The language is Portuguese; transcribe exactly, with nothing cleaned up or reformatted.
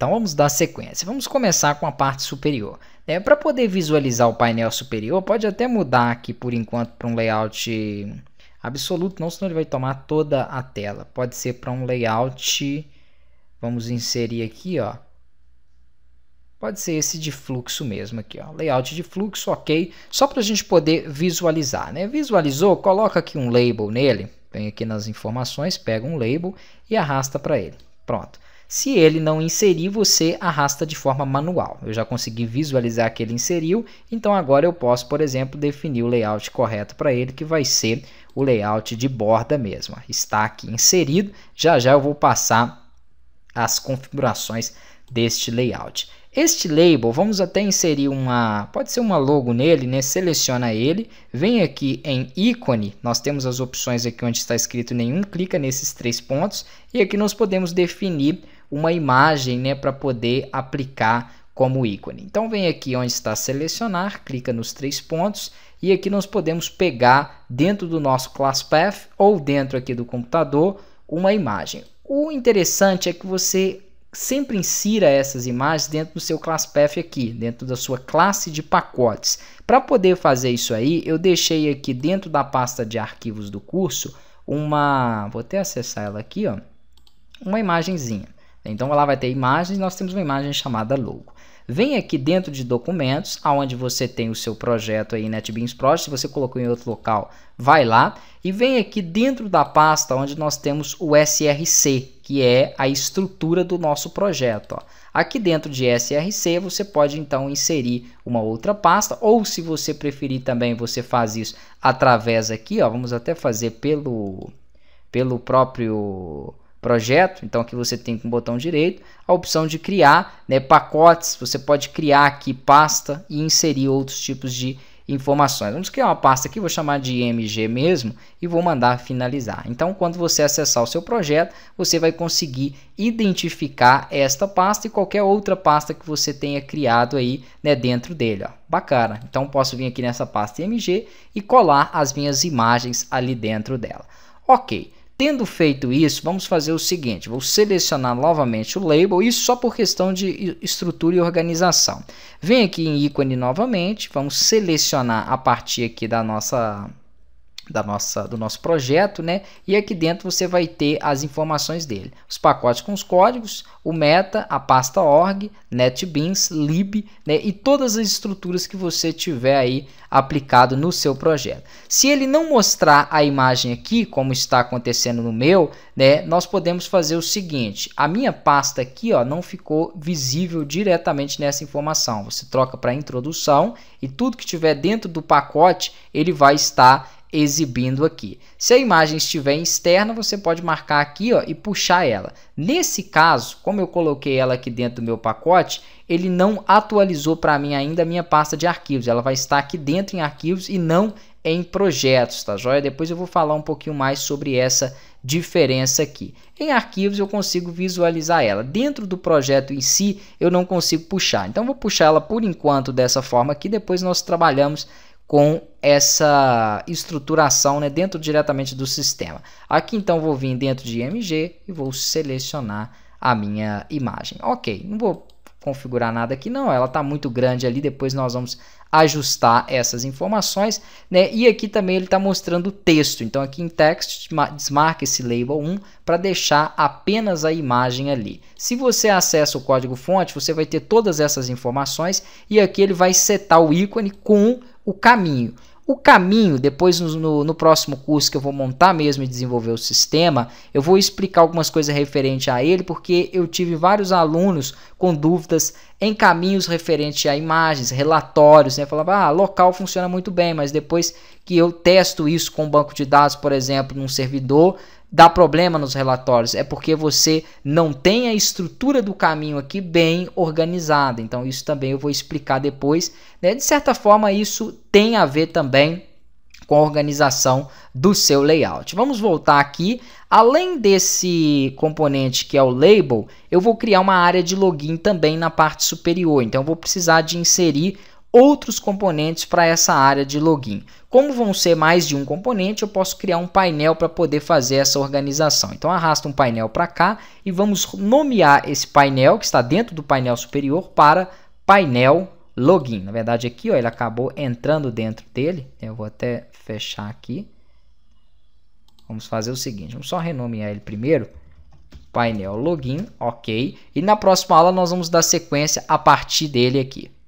Então vamos dar sequência. Vamos começar com a parte superior. É, para poder visualizar o painel superior, pode até mudar aqui por enquanto para um layout absoluto, não, senão ele vai tomar toda a tela. Pode ser para um layout, vamos inserir aqui, ó. Pode ser esse de fluxo mesmo aqui, ó. Layout de fluxo, ok. Só para a gente poder visualizar, né? Visualizou, coloca aqui um label nele. Vem aqui nas informações, pega um label e arrasta para ele. Pronto. Se ele não inserir, você arrasta de forma manual. Eu já consegui visualizar que ele inseriu, então agora eu posso, por exemplo, definir o layout correto para ele, que vai ser o layout de borda mesmo. Está aqui inserido. Já já eu vou passar as configurações deste layout. Este label, vamos até inserir uma, pode ser uma logo nele, né? Seleciona ele, vem aqui em ícone, nós temos as opções aqui onde está escrito nenhum, clica nesses três pontos e aqui nós podemos definir uma imagem, né, para poder aplicar como ícone. Então vem aqui onde está selecionar, clica nos três pontos e aqui nós podemos pegar dentro do nosso ClassPath ou dentro aqui do computador uma imagem. O interessante é que você sempre insira essas imagens dentro do seu ClassPath aqui, dentro da sua classe de pacotes. Para poder fazer isso aí, eu deixei aqui dentro da pasta de arquivos do curso uma, vou até acessar ela aqui, ó, uma imagenzinha. Então ela vai ter imagens, nós temos uma imagem chamada logo. Vem aqui dentro de documentos, aonde você tem o seu projeto aí, NetBeans Project, se você colocou em outro local, vai lá. E vem aqui dentro da pasta onde nós temos o S R C, que é a estrutura do nosso projeto. Ó. Aqui dentro de S R C você pode então inserir uma outra pasta, ou se você preferir também, você faz isso através aqui, ó, vamos até fazer pelo, pelo próprio projeto. Então aqui você tem com o botão direito a opção de criar, né, pacotes, você pode criar aqui pasta e inserir outros tipos de informações. Vamos criar uma pasta aqui, vou chamar de M G mesmo e vou mandar finalizar. Então quando você acessar o seu projeto, você vai conseguir identificar esta pasta e qualquer outra pasta que você tenha criado aí, né, dentro dele. Ó. Bacana, então posso vir aqui nessa pasta M G e colar as minhas imagens ali dentro dela. Ok. Tendo feito isso, vamos fazer o seguinte, vou selecionar novamente o label, isso só por questão de estrutura e organização. Vem aqui em ícone novamente, vamos selecionar a partir aqui da nossa, da nossa, do nosso projeto, né? E aqui dentro você vai ter as informações dele, os pacotes com os códigos, o meta, a pasta org, NetBeans, lib, né? E todas as estruturas que você tiver aí aplicado no seu projeto. Se ele não mostrar a imagem aqui, como está acontecendo no meu, né, nós podemos fazer o seguinte, a minha pasta aqui, ó, não ficou visível diretamente nessa informação, você troca para introdução e tudo que tiver dentro do pacote, ele vai estar exibindo aqui. Se a imagem estiver externa, você pode marcar aqui, ó, e puxar ela. Nesse caso, como eu coloquei ela aqui dentro do meu pacote, ele não atualizou para mim ainda a minha pasta de arquivos. Ela vai estar aqui dentro em arquivos e não em projetos, tá joia? Depois eu vou falar um pouquinho mais sobre essa diferença aqui. Em arquivos eu consigo visualizar ela. Dentro do projeto em si, eu não consigo puxar. Então vou puxar ela por enquanto dessa forma aqui, depois nós trabalhamos com essa estruturação, né, dentro diretamente do sistema. Aqui então vou vir dentro de M G e vou selecionar a minha imagem. Ok, não vou configurar nada aqui não, ela está muito grande ali, depois nós vamos ajustar essas informações, né? E aqui também ele está mostrando o texto, então aqui em text desmarca esse label um para deixar apenas a imagem ali. Se você acessa o código fonte, você vai ter todas essas informações e aqui ele vai setar o ícone com o caminho. O caminho, depois no, no, no próximo curso que eu vou montar mesmo e desenvolver o sistema, eu vou explicar algumas coisas referentes a ele, porque eu tive vários alunos com dúvidas em caminhos referentes a imagens, relatórios, né? Falava, ah, local funciona muito bem, mas depois que eu testo isso com um banco de dados, por exemplo, num servidor, dá problema nos relatórios, é porque você não tem a estrutura do caminho aqui bem organizada. Então isso também eu vou explicar depois, né? De certa forma isso tem a ver também com a organização do seu layout. Vamos voltar aqui. Além desse componente que é o label, eu vou criar uma área de login também na parte superior. Então eu vou precisar de inserir outros componentes para essa área de login. Como vão ser mais de um componente, eu posso criar um painel para poder fazer essa organização. Então arrasta um painel para cá e vamos nomear esse painel que está dentro do painel superior para painel login. Na verdade aqui, ó, ele acabou entrando dentro dele. Eu vou até fechar aqui. Vamos fazer o seguinte, vamos só renomear ele primeiro. Painel login, ok. E na próxima aula nós vamos dar sequência a partir dele aqui.